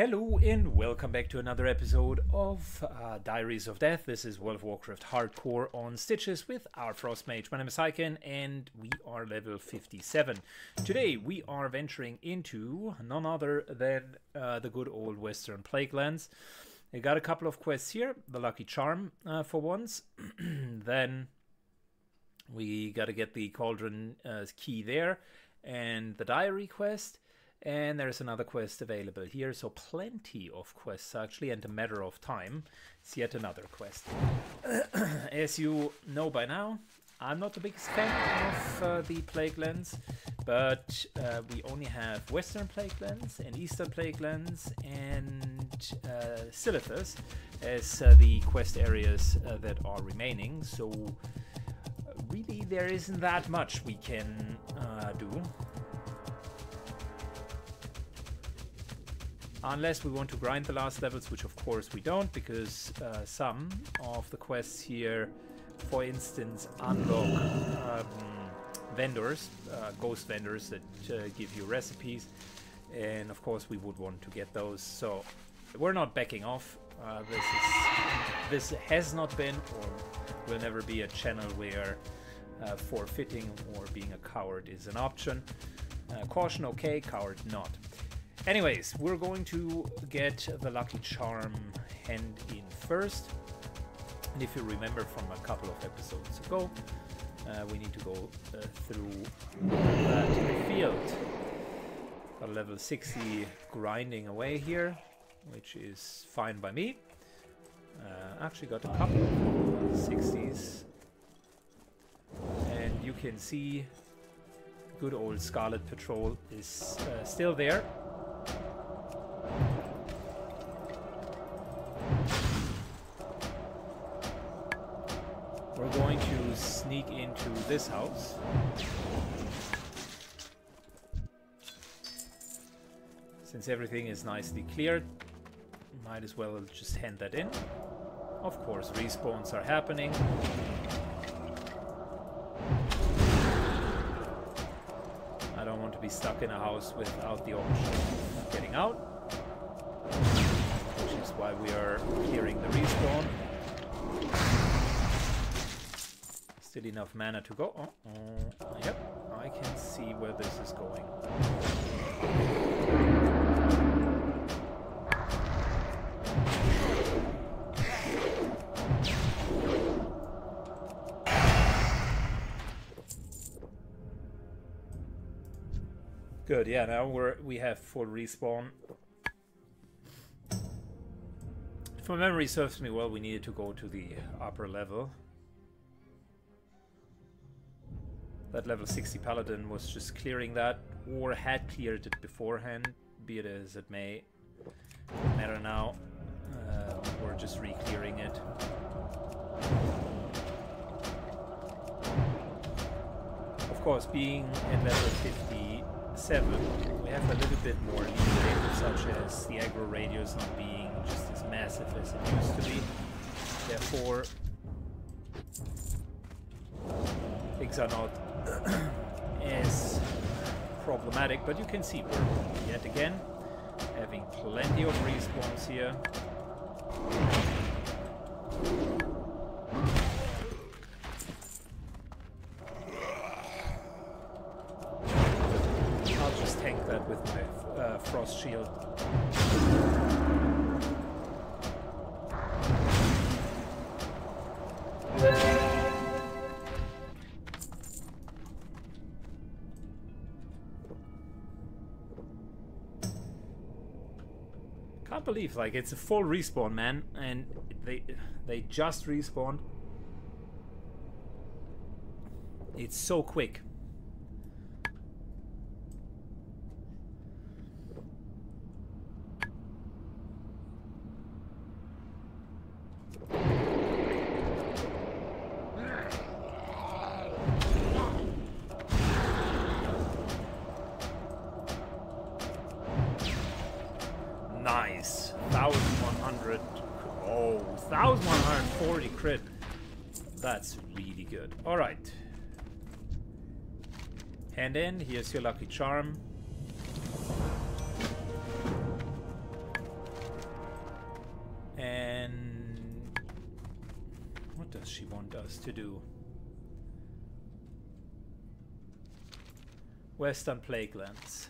Hello and welcome back to another episode of Diaries of Death. This is World of Warcraft Hardcore on Stitches with our Frost Mage. My name is Hyken and we are level 57. Today we are venturing into none other than the good old Western Plaguelands. We got a couple of quests here. The Lucky Charm for once. Then we got to get the Cauldron key there and the Diary quest. And there's another quest available here, so plenty of quests actually, and a matter of time. It's yet another quest. As you know by now, I'm not the biggest fan of the Plaguelands, but we only have Western Plaguelands and Eastern Plaguelands and Silithus as the quest areas that are remaining. So really there isn't that much we can do. Unless we want to grind the last levels, which of course we don't, because some of the quests here, for instance, unlock vendors, ghost vendors that give you recipes, and of course we would want to get those. So we're not backing off. This has not been or will never be a channel where forfeiting or being a coward is an option. Caution okay, coward not. Anyways, we're going to get the Lucky Charm hand in first, and if you remember from a couple of episodes ago, we need to go through that field. Got level 60 grinding away here, which is fine by me. Actually got a couple of 60s, and you can see good old Scarlet Patrol is still there. We're going to sneak into this house. Since everything is nicely cleared, might as well just hand that in. Of course, respawns are happening. I don't want to be stuck in a house without the option of getting out, which is why we are clearing the respawn. Still enough mana to go. Yep, I can see where this is going. Good, yeah, now we have full respawn. If my memory serves me well, we needed to go to the upper level. That level 60 paladin was just clearing that, or had cleared it beforehand, be it as it may. Doesn't matter now. We're just re-clearing it. Of course, being at level 57, we have a little bit more leeway, such as the aggro radius not being just as massive as it used to be. Therefore, things are not is problematic, but you can see we're yet again having plenty of respawns here. I'll just tank that with my frost shield. Believe, like, it's a full respawn, man, and they just respawned. It's so quick. Nice. 1,100. Oh, 1,140 crit. That's really good. Alright. Hand in. Here's your Lucky Charm. What does she want us to do? Western Plaguelands.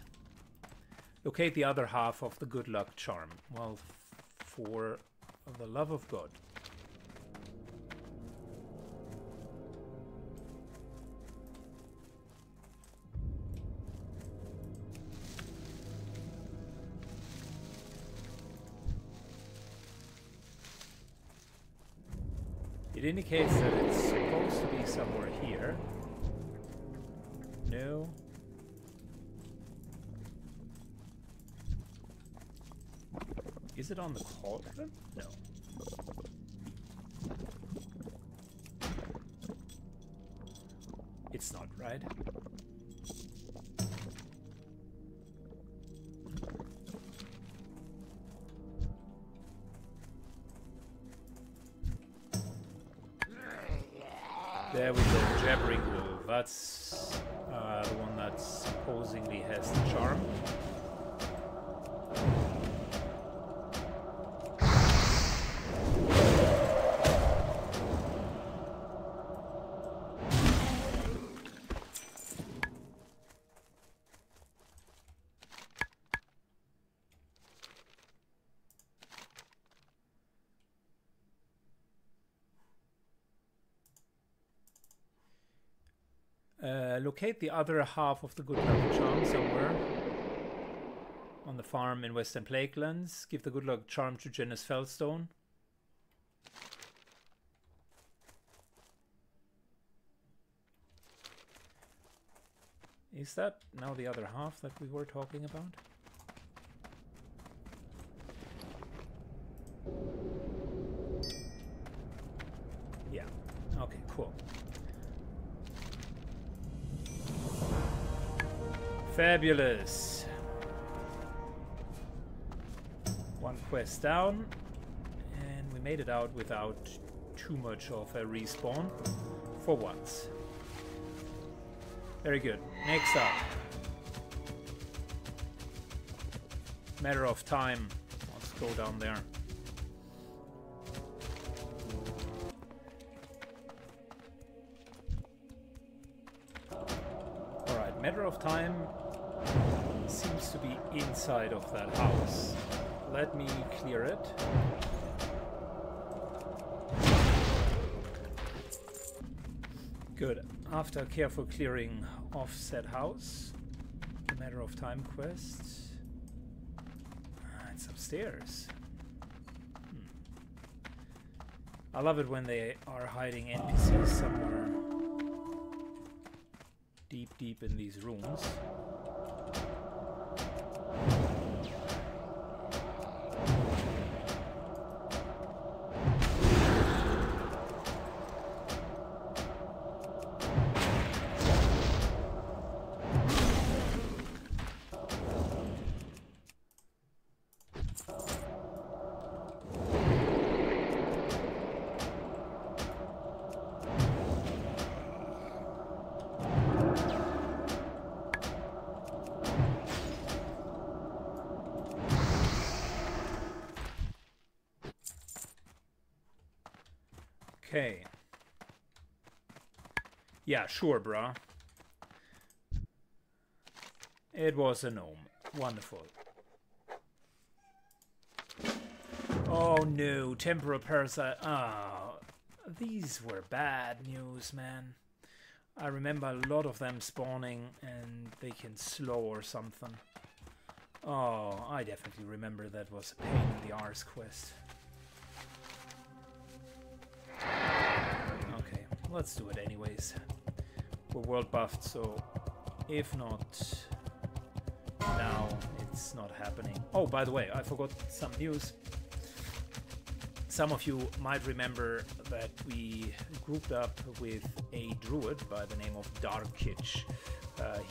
Locate the other half of the good luck charm. Well, for the love of God. It indicates that it's supposed to be somewhere here. No. Is it on the cauldron? No. It's not, right? There we go, Jabbering Wolf. That's the one that supposedly has the charm. Locate the other half of the good luck charm somewhere on the farm in Western Plaguelands. Give the good luck charm to Jinnis Feldstone. Is that now the other half that we were talking about? Yeah. Okay, cool. Fabulous. One quest down, and we made it out without too much of a respawn for once. Very good. Next up. Matter of time. Let's go down there. Alright, matter of time seems to be inside of that house. Let me clear it. Good. After careful clearing of said house, the matter of time quest. It's upstairs. I love it when they are hiding NPCs somewhere deep in these rooms. Okay. Yeah, sure, brah. It was a gnome. Wonderful. Oh no, Temporal Parasite. Ah, oh, these were bad news, man. I remember a lot of them spawning and they can slow or something. Oh, I definitely remember that was a pain in the arse quest. Let's do it anyways. We're world buffed, so if not now, it's not happening. Oh, by the way, I forgot some news. Some of you might remember that we grouped up with a druid by the name of Darkitch.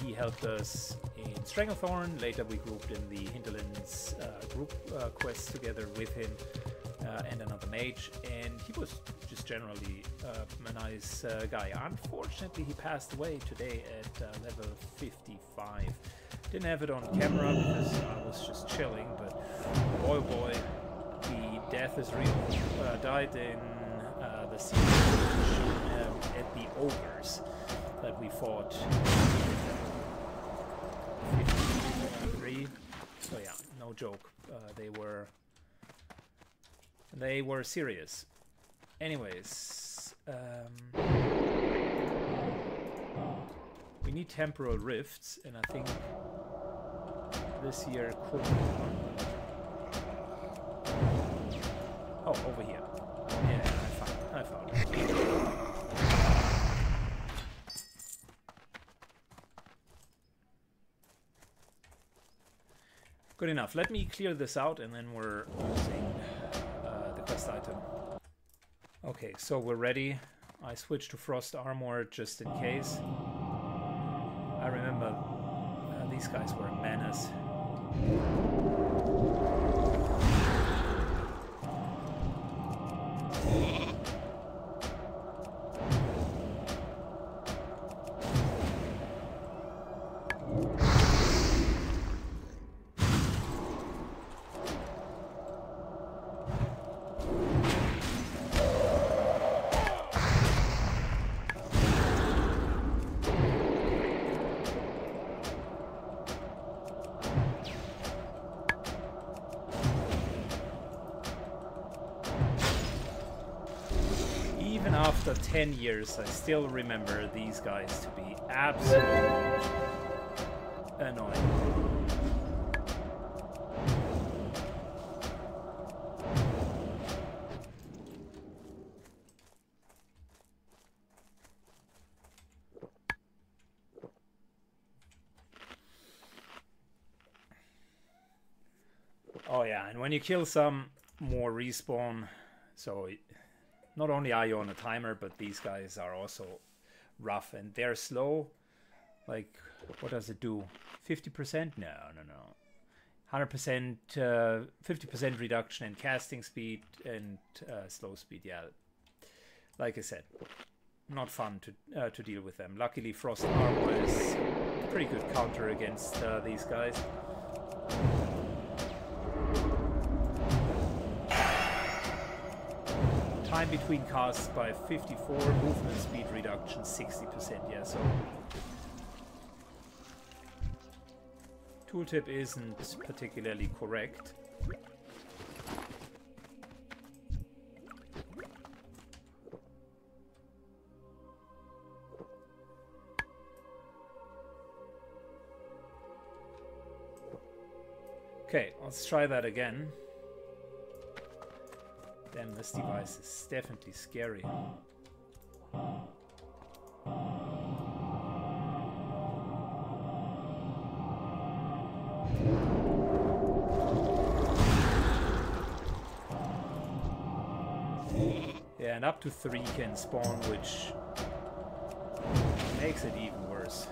He helped us in Stranglethorn. Later we grouped in the Hinterlands group quest together with him. And another mage, and he was just generally a nice guy. Unfortunately, he passed away today at level 55. Didn't have it on camera because I was just chilling, but boy, the death is real. Died in the sea. that we fought. So yeah, no joke. They were serious. Anyways, we need Temporal Rifts, and I think this year could be one. Oh, over here. Yeah, I found it. Good enough. Let me clear this out, and then we're using the quest item. Okay, so we're ready. I switched to Frost Armor just in case. I remember these guys were a menace. After 10 years, I still remember these guys to be absolutely annoying. Oh yeah, and when you kill some, more respawn, so... Not only are you on a timer, but these guys are also rough, and they're slow. Like, what does it do? 50%? No. 100%, 50% reduction in casting speed and slow speed. Yeah, like I said, not fun to deal with them. Luckily, Frost Armor is a pretty good counter against these guys. Time between casts by 54, movement speed reduction 60%, yeah, so... Tooltip isn't particularly correct. Okay, let's try that again. Damn, this device is definitely scary. Yeah, and up to 3 can spawn, which makes it even worse.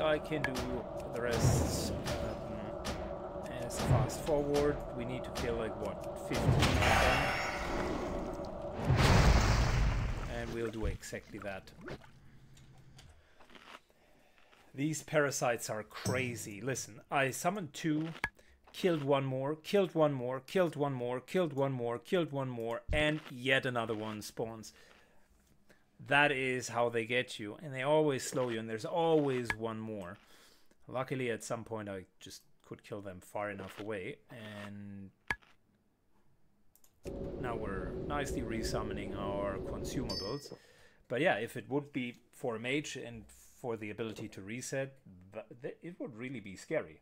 I can do the rest as fast forward. We need to kill like what, 15 of them, and we'll do exactly that. These parasites are crazy. Listen, I summoned 2, killed 1 more, killed 1 more, killed 1 more, killed 1 more, killed 1 more, and yet another one spawns. That is how they get you, and they always slow you, and there's always 1 more. Luckily, at some point, I just could kill them far enough away, and now we're nicely resummoning our consumables. But yeah, if it would be for a mage and for the ability to reset, it would really be scary.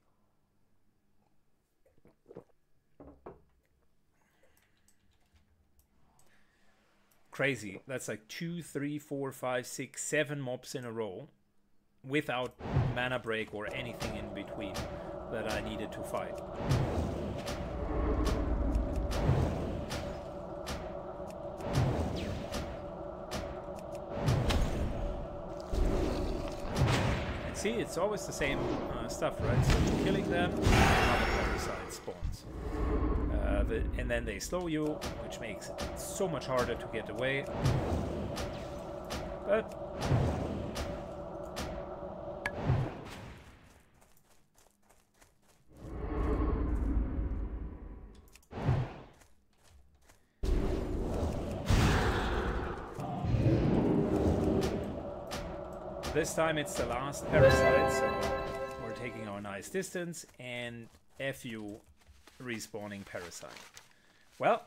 Crazy. That's like 2, 3, 4, 5, 6, 7 mobs in a row without mana break or anything in between that I needed to fight. And see, it's always the same stuff, right? So you're killing them, another parasite spawns. And then they slow you, which makes it so much harder to get away. But This time it's the last parasite, so we're taking our nice distance, and F you, respawning parasite. Well,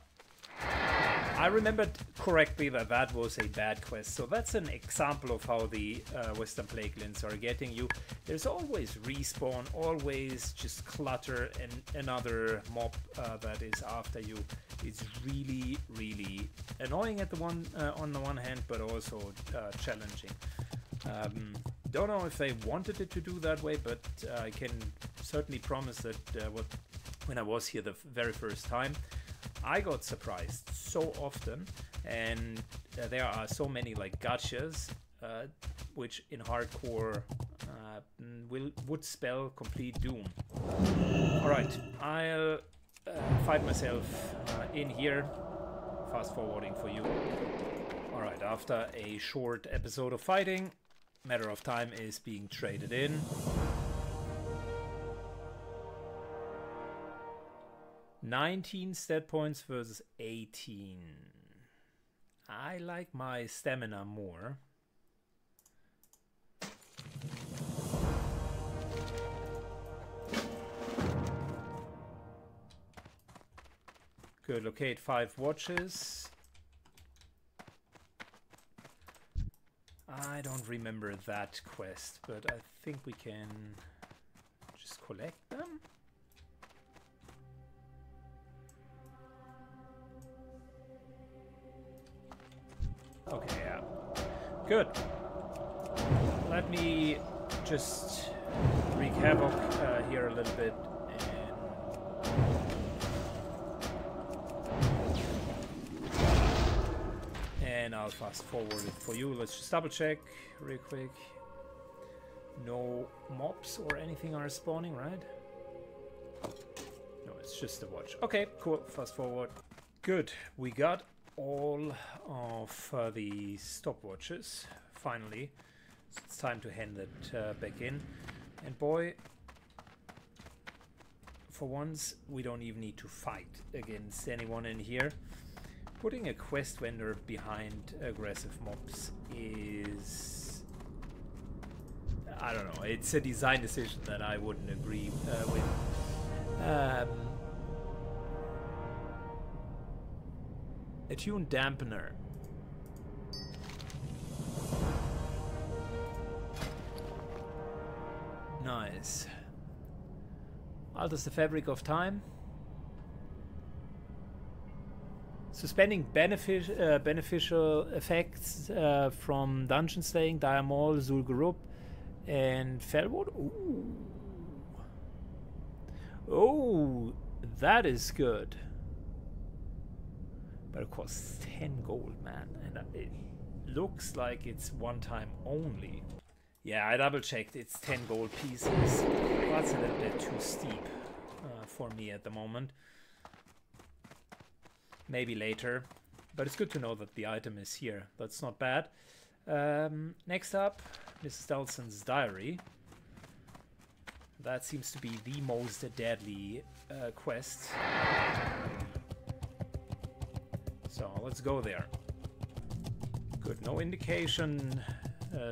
I remembered correctly that that was a bad quest, so that's an example of how the Western Plaguelands are getting you. There's always respawn, always just clutter, and another mob that is after you. It's really, really annoying at the on the one hand, but also challenging. Don't know if they wanted it to do that way, but I can certainly promise that when I was here the very first time, I got surprised so often, and there are so many like gotchas, which in hardcore would spell complete doom. All right, I'll fight myself in here, fast forwarding for you. All right, after a short episode of fighting, matter of time is being traded in. . 19 stat points versus 18. I like my stamina more. Good, locate 5 watches. I don't remember that quest, but I think we can just collect them. Okay, yeah. Good. Let me just wreak havoc here a little bit. And I'll fast forward it for you. Let's just double check real quick. No mobs or anything are spawning, right? No, it's just the watch. Okay, cool. Fast forward. Good. We got all of the stopwatches finally. It's time to hand it back in, and boy, for once we don't even need to fight against anyone in here. Putting a quest vendor behind aggressive mobs is, I don't know, it's a design decision that I wouldn't agree with. Attune dampener. Nice. Alters the fabric of time. Suspending beneficial effects from dungeon slaying, Dire Maul, Zul'Gurub, and Felwood. Ooh. Oh, that is good. But it costs 10 gold, man, and it looks like it's one time only. Yeah, I double checked, it's 10 gold pieces. That's a little bit too steep for me at the moment. Maybe later, but it's good to know that the item is here. That's not bad. Next up, Mrs. Dalson's Diary. That seems to be the most deadly quest. So let's go there. Good, no indication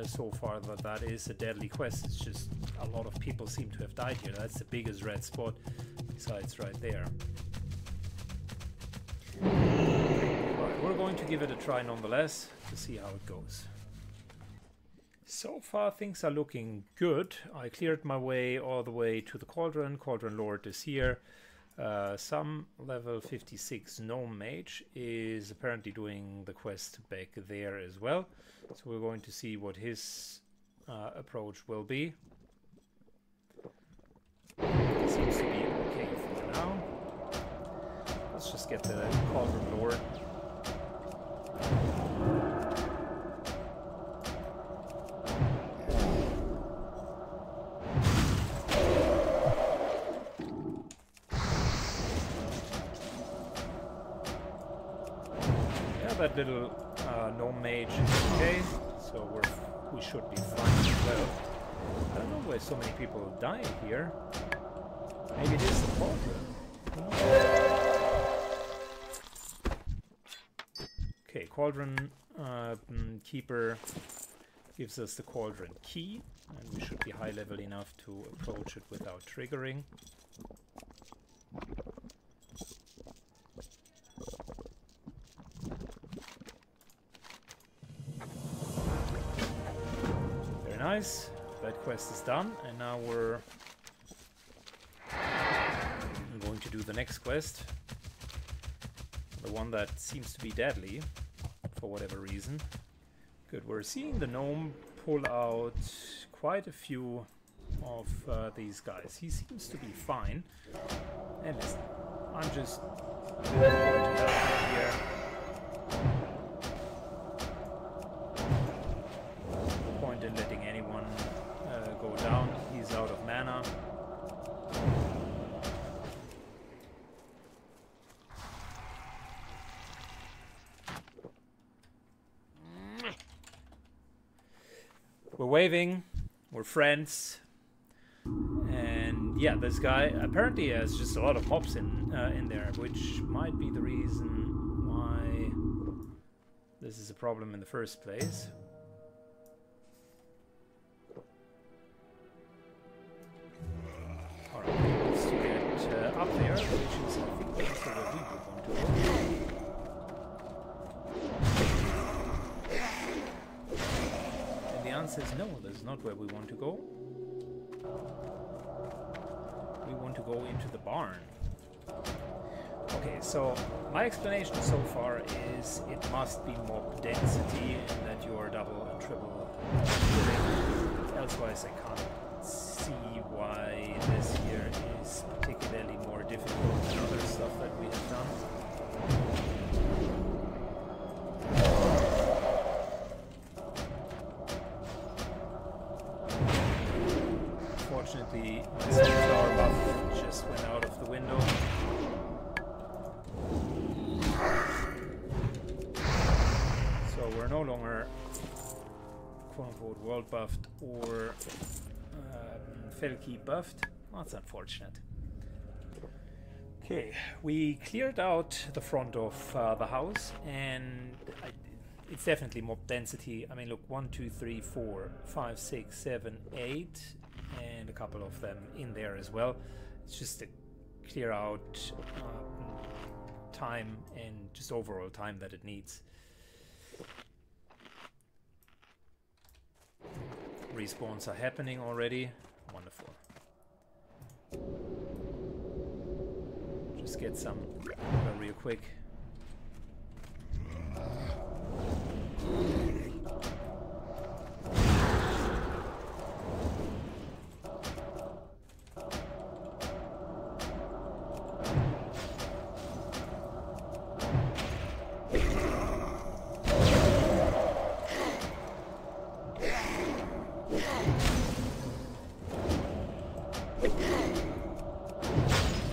so far that that is a deadly quest. It's just a lot of people seem to have died here. That's the biggest red spot besides right there. Right, we're going to give it a try nonetheless to see how it goes. So far things are looking good. I cleared my way all the way to the Cauldron. Cauldron Lord is here. Some level 56 gnome mage is apparently doing the quest back there as well, so we're going to see what his approach will be. Seems to be okay for now. Let's just get the Cauldron Lord. That little gnome mage is okay, so we should be fine as well. I don't know why so many people die here. Maybe it is the cauldron. Okay, cauldron keeper Gives us the Cauldron Key, and we should be high level enough to approach it without triggering. Very nice. That quest is done, and now we're going to do the next quest. The one that seems to be deadly, for whatever reason. Good, we're seeing the gnome pull out quite a few of these guys. He seems to be fine. And listen, I'm just going to help here. No point in letting anyone go down. He's out of mana. We're waving, we're friends, and yeah, this guy apparently has just a lot of mobs in there, which might be the reason why this is a problem in the first place. Alright, let's get up there, which is, I think, that's what we want to do. Says no, this is not where we want to go. We want to go into the barn. Okay, so my explanation so far is it must be mob density and that you are double and triple killing. Elsewise, I can't see why this here is particularly more difficult than other stuff that we have done. Unfortunately, my sunflower buff just went out of the window. So we're no longer quote-unquote world buffed or Felki buffed. That's unfortunate. Okay, we cleared out the front of the house, and it's definitely mob density. I mean, look, 1, 2, 3, 4, 5, 6, 7, 8... and a couple of them in there as well. It's just a clear out time and just overall time that it needs. Respawns are happening already. Wonderful. Just get some real quick.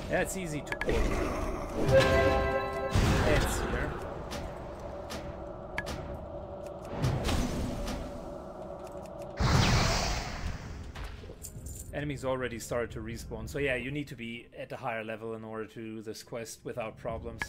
That's easy to pull. Heads here. Enemies already started to respawn. So yeah, you need to be at a higher level in order to do this quest without problems.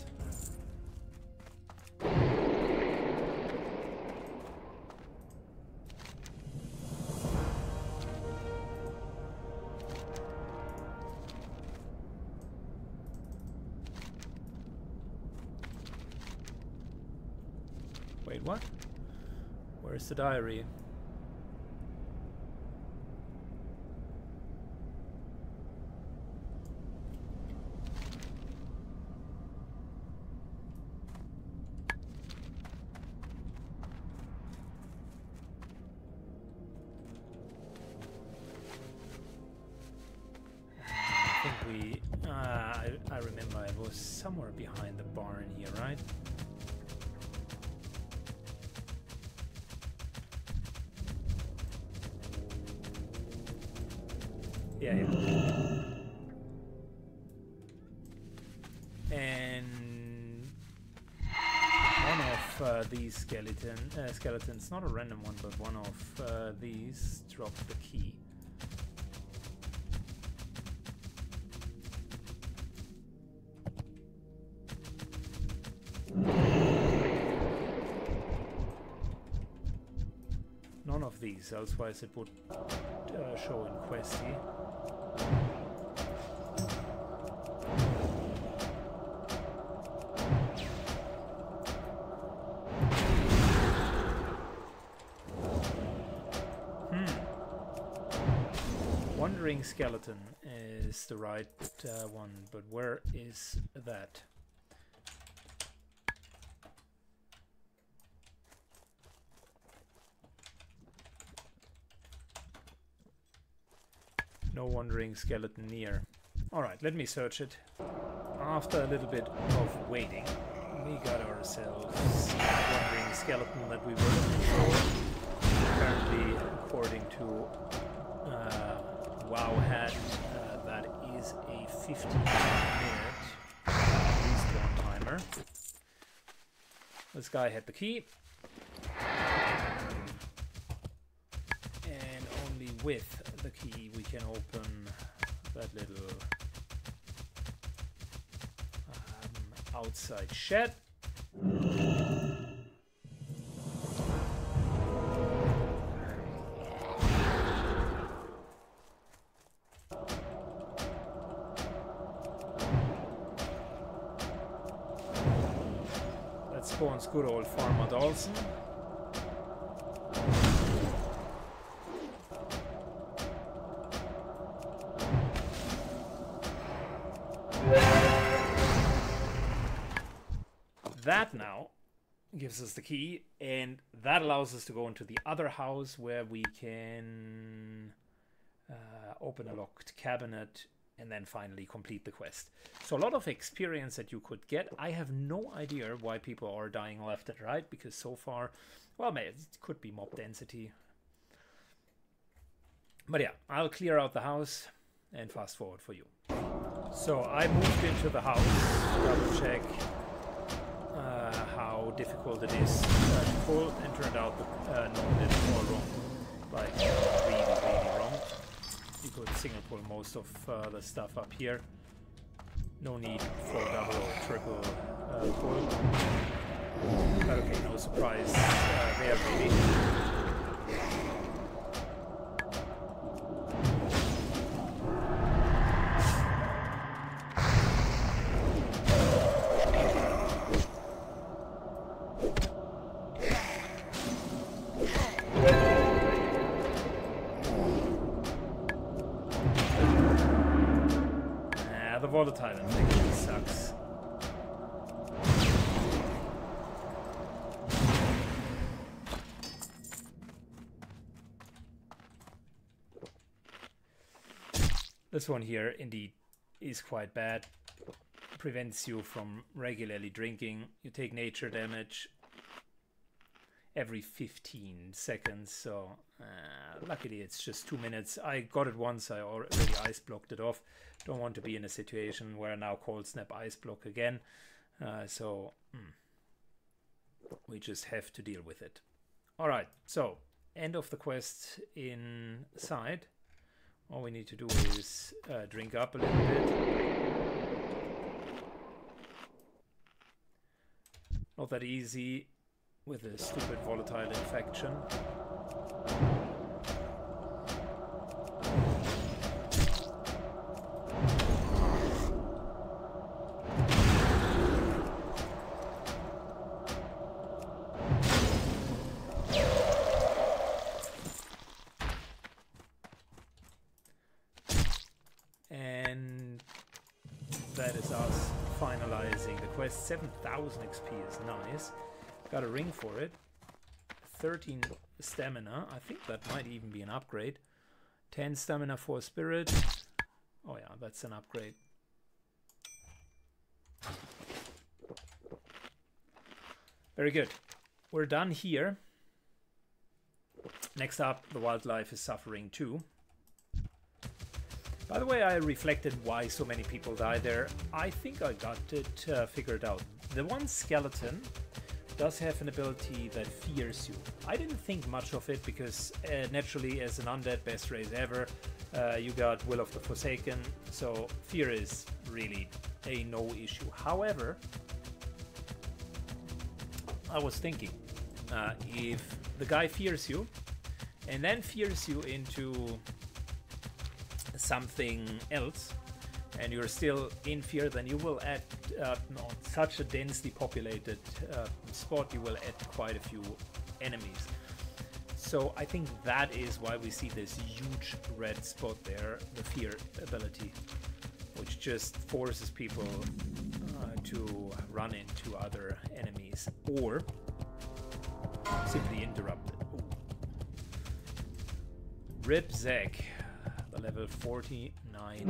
The diary. I think we... I remember it was somewhere behind the barn here, right? Yeah. And one of these skeletons, not a random one, but one of these dropped the key. none of these, otherwise it would show in Questy. Wandering Skeleton is the right one, but where is that? No Wandering Skeleton near. Alright, let me search it. After a little bit of waiting, we got ourselves a Wandering Skeleton that we were looking for. Apparently, according to WoW had, that is a 15-minute respawn timer. This guy had the key. And only with the key we can open that little outside shed. Spawns good old Farmer Dawson. That now gives us the key, and that allows us to go into the other house where we can open a locked cabinet and then finally complete the quest. So a lot of experience that you could get. I have no idea why people are dying left and right, because so far, well, maybe it could be mob density. But yeah, I'll clear out the house and fast forward for you. So I moved into the house to double check how difficult it is to pull, and turned out that no, it's all wrong. Like, really wrong. You could single pull most of the stuff up here. No need for double or triple pull. But okay, no surprise there, really. Volatile infection sucks. This one here indeed is quite bad. Prevents you from regularly drinking. You take nature damage every 15 seconds, so luckily it's just 2 minutes. I got it once, I already ice blocked it off. Don't want to be in a situation where I now cold snap ice block again, we just have to deal with it. Alright, so end of the quest inside. All we need to do is drink up a little bit. Not that easy with a stupid volatile infection. And that is us finalizing the quest. 7,000 XP is nice. Got a ring for it, 13 stamina, I think that might even be an upgrade, 10 stamina for spirit, oh yeah, that's an upgrade. Very good, we're done here. Next up, the wildlife is suffering too. By the way, I reflected why so many people die there. I think I got it figured out. The one skeleton does have an ability that fears you. I didn't think much of it because naturally, as an undead, best race ever, you got Will of the Forsaken, so fear is really a no issue. However, I was thinking, if the guy fears you, and then fears you into something else, and you're still in fear, then you will add on such a densely populated spot, you will add quite a few enemies. So I think that is why we see this huge red spot there, the fear ability, which just forces people to run into other enemies or simply interrupt it. Ooh. Rip Zek, the level 49.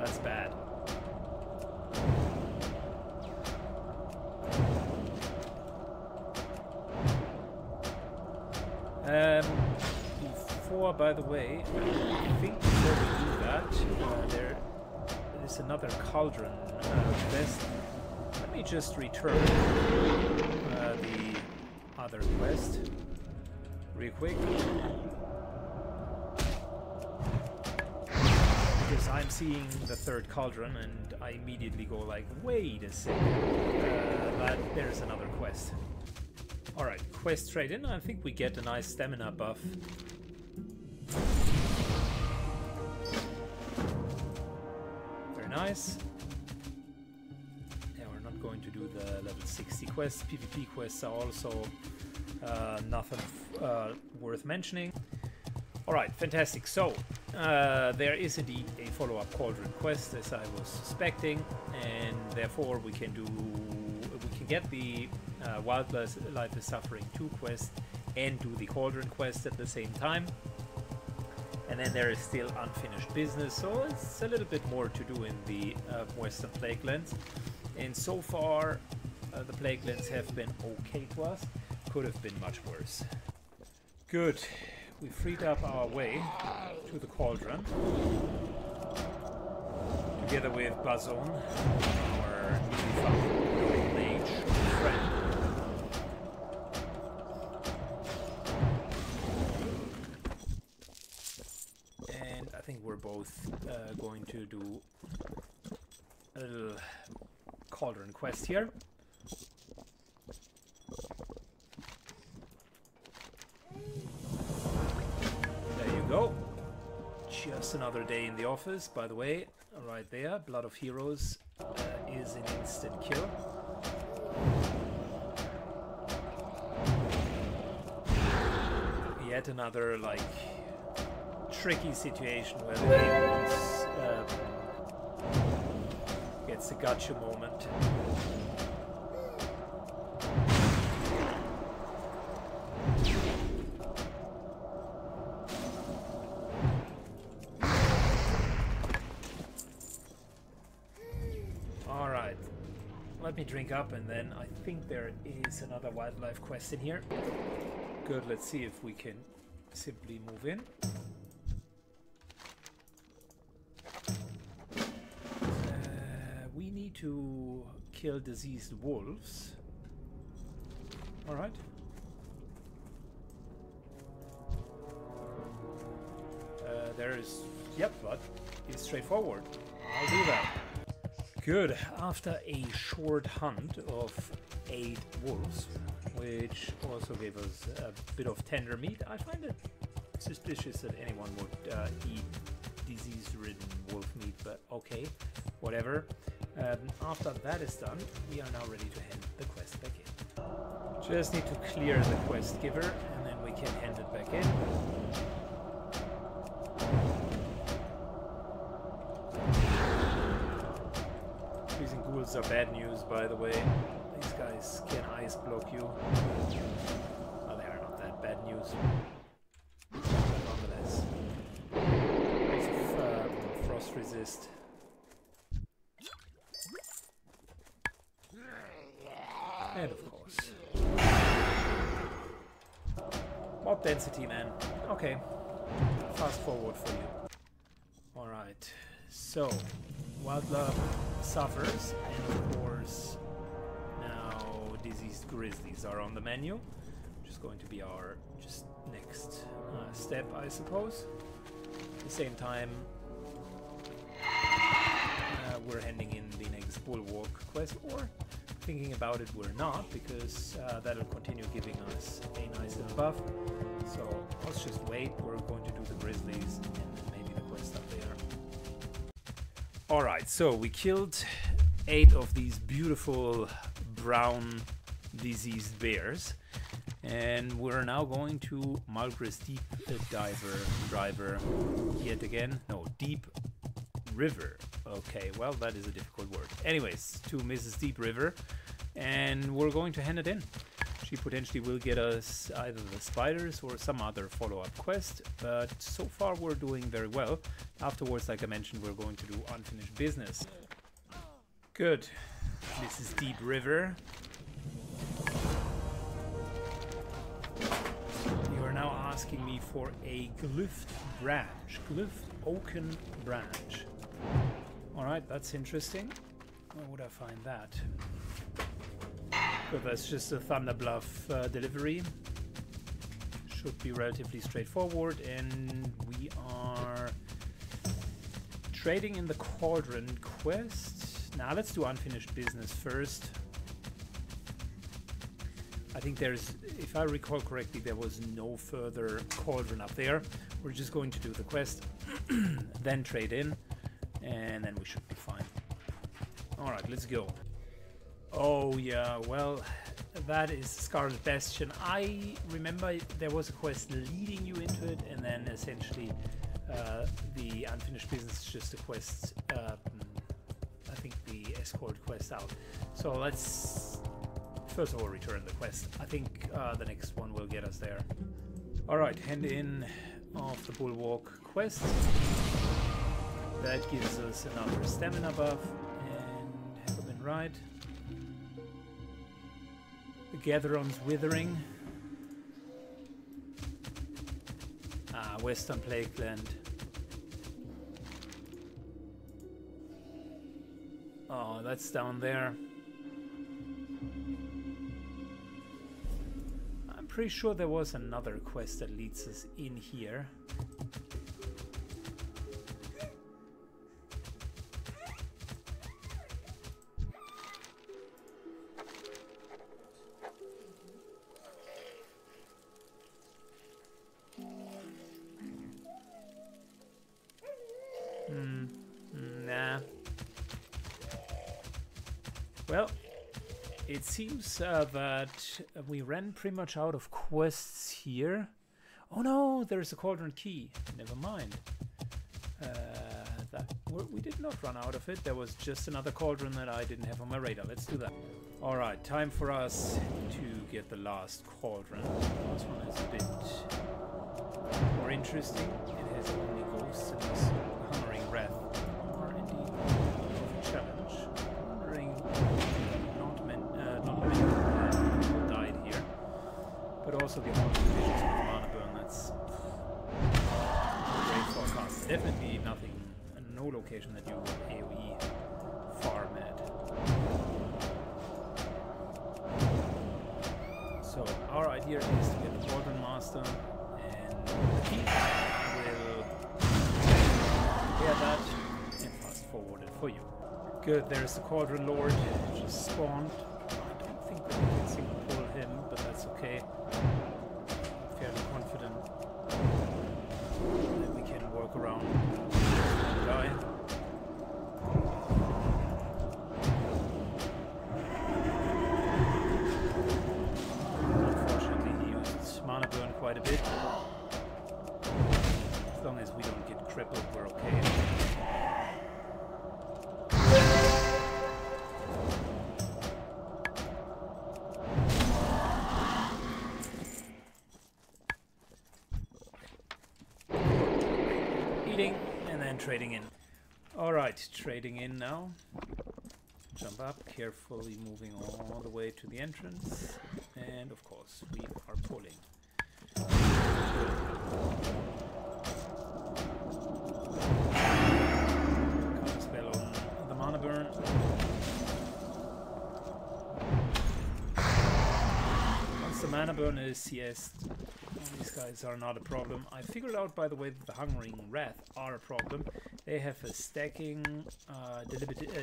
That's bad. Before, by the way, I think before we do that, there is another cauldron quest. Let me just return the other quest real quick, because I'm seeing the third cauldron and I immediately go like, wait a second, but there's another quest. Alright, quest trade in. I think we get a nice stamina buff. Very nice. Yeah, we're not going to do the level 60 quests. PvP quests are also nothing worth mentioning. Alright, fantastic. So, there is indeed a follow-up Cauldron quest, as I was suspecting, and therefore we can do... we can get the... Wildlife is Suffering 2 quest and do the Cauldron quest at the same time, and then there is still unfinished business, so it's a little bit more to do in the Western Plaguelands. And so far the Plaguelands have been okay to us, could have been much worse. Good, we freed up our way to the Cauldron together with Bazone, our newly found mage friend. I think we're both going to do a little Cauldron quest here. There you go. Just another day in the office, by the way. Right there, Blood of Heroes is an instant kill. Yet another, like... tricky situation where the game wants, gets a gotcha moment. All right, let me drink up, and then I think there is another wildlife quest in here. Good, let's see if we can simply move in. To kill diseased wolves. All right. There is... yep, but it's straightforward. I'll do that. Good. After a short hunt of 8 wolves, which also gave us a bit of tender meat, I find it suspicious that anyone would eat disease-ridden wolf meat, but okay, whatever. After that is done, we are now ready to hand the quest back in. Just need to clear the quest giver, and then we can hand it back in. Freezing ghouls are bad news, by the way. These guys can ice block you. Oh, they are not that bad news. But nonetheless, frost resist. And of course. Mob density, man. Okay. Fast forward for you. Alright. So, wildlife suffers, and of course, now diseased grizzlies are on the menu, which is going to be our just next step, I suppose. At the same time, we're handing in the next bulwark quest, or thinking about it, we're not, because that'll continue giving us a nice little buff. So let's just wait. We're going to do the Grizzlies and maybe the quest up there. Alright, so we killed 8 of these beautiful brown diseased bears, and we're now going to Malgr's Deep Driver yet again. No, Deep River. Okay, well, that is a difficult word. Anyways, to Mrs. Deep River, and we're going to hand it in. She potentially will get us either the spiders or some other follow-up quest, but so far we're doing very well. Afterwards, like I mentioned, we're going to do unfinished business. Good. Mrs. Deep River, you are now asking me for a glyphed branch, glyphed oaken branch. Alright, that's interesting. Where would I find that? Good, that's just a Thunderbluff delivery. Should be relatively straightforward, and we are trading in the Cauldron quest. Now let's do unfinished business first. I think there's, if I recall correctly, there was no further Cauldron up there. We're just going to do the quest, then trade in, and then we should be fine. Alright, let's go. Oh yeah, well, that is Scarlet Bastion. I remember there was a quest leading you into it, and then essentially the unfinished business is just a quest, I think the escort quest out. So let's first of all return the quest. I think the next one will get us there. Alright, hand in of the Bulwark quest. That gives us another stamina buff, and have been right. The Gatheron's Withering. Ah, Western Plagueland. Oh, that's down there. I'm pretty sure there was another quest that leads us in here. Seems that we ran pretty much out of quests here. Oh no, there's a Cauldron key. Never mind. We did not run out of it. There was just another Cauldron that I didn't have on my radar. Let's do that. Alright, time for us to get the last Cauldron. This one is a bit more interesting. It has only ghosts in this. Hungering Wrath. Or indeed, a challenge. But also the amount of conditions with mana burn, that's great forecast. Definitely nothing, no location that you AoE farm at. So our idea is to get the Cauldron Master and the key. We'll prepare that and fast forward it for you. Good, there's the Cauldron Lord, it just spawned. I don't think that we can single pull him, but that's okay. Fairly confident that we can work around the guy. Unfortunately, he used mana burn quite a bit. As long as we don't get crippled, we're okay. Trading in. Alright, trading in now. Jump up, carefully moving all the way to the entrance. And of course, we are pulling. Counter spell on the mana burn. Once the mana burn is yes. These guys are not a problem. I figured out, by the way, that the Hungering Wrath are a problem. They have a stacking,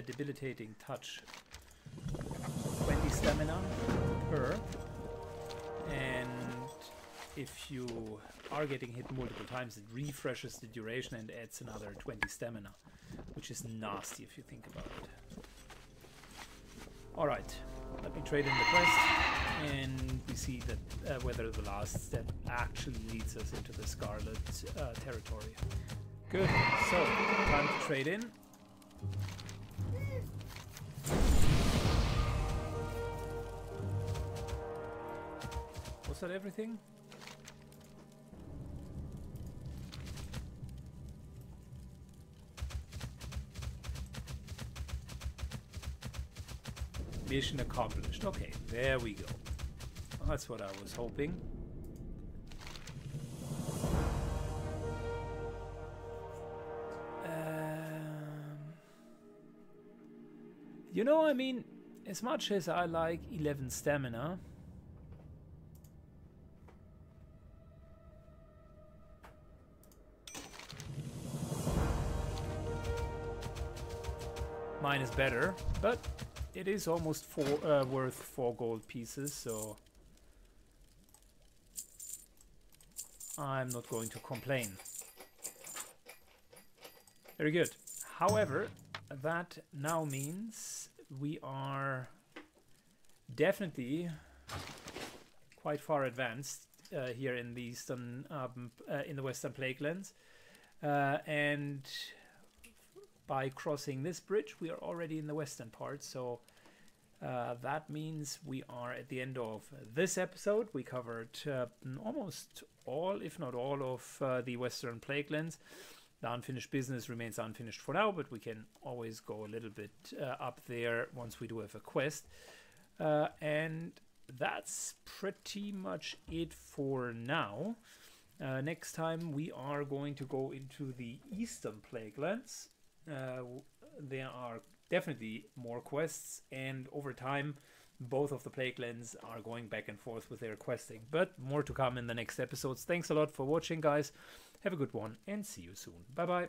debilitating touch. 20 stamina per, and if you are getting hit multiple times, it refreshes the duration and adds another 20 stamina, which is nasty if you think about it. Alright, let me trade in the quest, and we see that whether the last step actually leads us into the Scarlet territory. Good, so time to trade in. Was that everything? Mission accomplished. Okay, there we go. Well, that's what I was hoping. You know, I mean, as much as I like 11 stamina, mine is better, but it is almost worth 4 gold pieces, so I'm not going to complain. Very good. However, that now means we are definitely quite far advanced here in the Eastern, in the Western Plaguelands, and by crossing this bridge, we are already in the western part, so that means we are at the end of this episode. We covered almost all, if not all, of the Western Plaguelands. The unfinished business remains unfinished for now, but we can always go a little bit up there once we do have a quest. And that's pretty much it for now. Next time we are going to go into the Eastern Plaguelands. There are definitely more quests, and over time both of the Plaguelands are going back and forth with their questing, but more to come in the next episodes. Thanks a lot for watching, guys. Have a good one and see you soon. Bye bye.